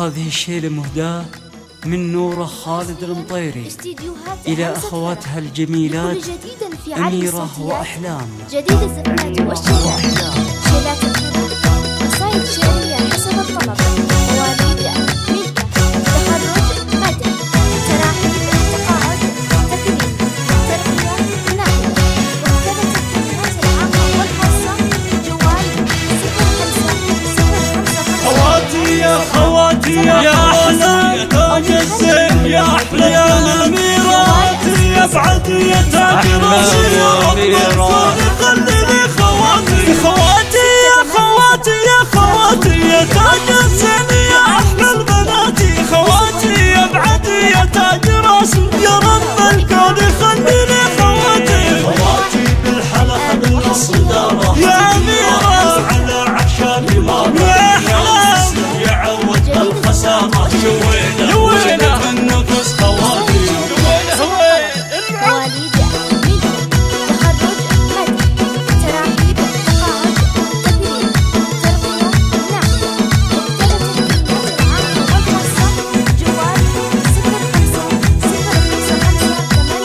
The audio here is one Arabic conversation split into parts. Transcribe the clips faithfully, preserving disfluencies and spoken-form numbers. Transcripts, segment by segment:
هذه الشيلة مهداة من نوره خالد المطيري إلى أخواتها الجميلات اميره وأحلام. جديد الزفات والشيلات حسب الطلب، مواليد أمريكا، تخرج مدى، تراحيل التقاعد، تكليف، ترقيات من ناحية، واختلفت الكلمات العامة والخاصة، جوال صفر خمسة صفر خمسة. خواتي يا خواتي يا أحلام، يا تاج الزين يا أحلام الأميرات، يا سعدي يا تاج راسي يا رب خليني خواتي خواتي يا خواتي يا خواتي يا تاج الزين يا أحلى بناتي، خواتي يا بعدي يا تاج راسي يا رب الكون خليني خواتي خواتي بالحلقة بالأصل دارها يا أميرة على عشاني ما يا عودنا الخسارة شوينا وينا النفس خواتي يا خواتي يا خواتي يا أحلى تاج الزين يا أحلى البنات يا بعدي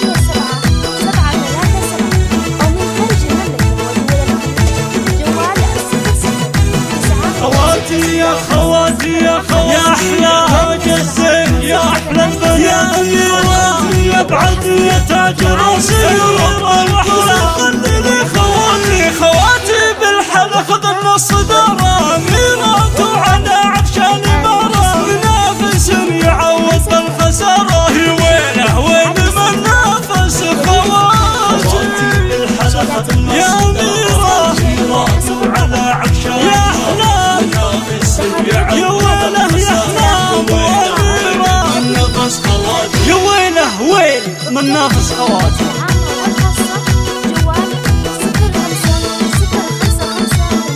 يا تاج راسي يا رب الوحدة خليني خواتي خواتي بالحلا خذ النص دارة أميرات وعلى عفشان إمارة منافس يعوض الخسارة وينه وين منافس خواتي بالحلا خذ النص دارة وعلى عفشان يا ويله يا حلام يا ويله ويل من ناقص خواتي يا خواتي يا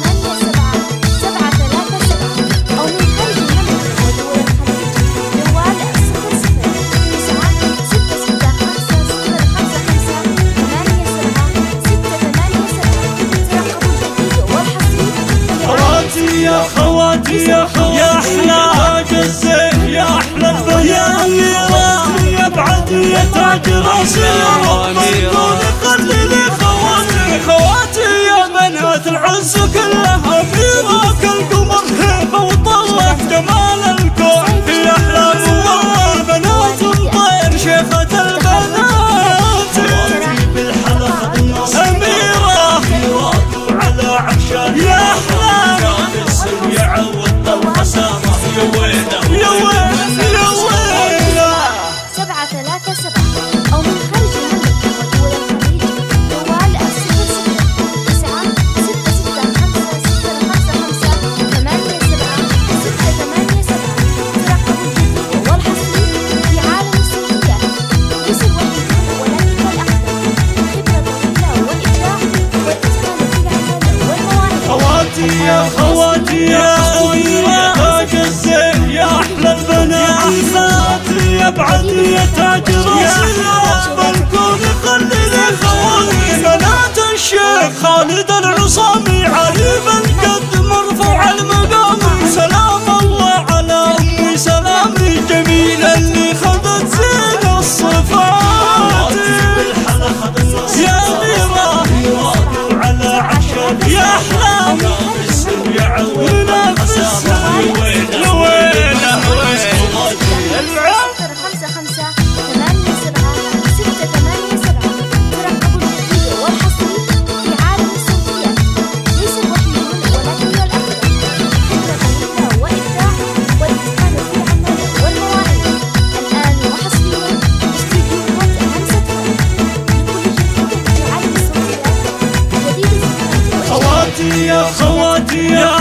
أحلى تاج الزين يا أحلى البنات يا بعدي يا تاج راسي يا رب الكون خليني خواتي خواتي يا بنات العز كلها في ذاك القمر هبة وطلت جمال الكون في أحلام والله بنات الطير شيخة البنات بالحلقة النص أميرة على عشان يا أحلام يعوض الخسارة يا ويله يا ويله يا ويله سبعة ثلاثة سبعة أو من خارج المملكة ودول الخليج جوال صفر صفر تسعة ستة ستة خمسة صفر خمسة خمسة ثمانية سبعة ستة ثمانية سبعة ترقب الجديد والحصري في عالم السياحة ليس الوحيد ولكن هو الأحدث الخبرة بالله والإبداع والإتقان في العمل والمواهب. خواتي يا خواتي يا بعدي يا تاج راسي يا رب الكون خليني خواتي بنات الشيخ خالد العصامي عالي بالقد مرفوع المقام سلام الله على امي سلامي جميله اللي خذت زين الصفات يا اميره على عشاني يا احلام يا عويله يا ويله ويله يا خواتي يا خواتي يا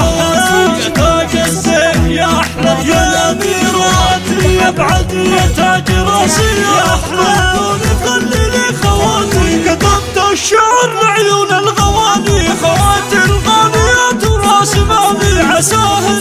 تاج الزين يا أحلى يا أميرات يا بعدي يا تاج راسي يا أحلى خليني خواتي كتبت الشعر لعيون الغواني خواتي الغاليات راس مالي عساها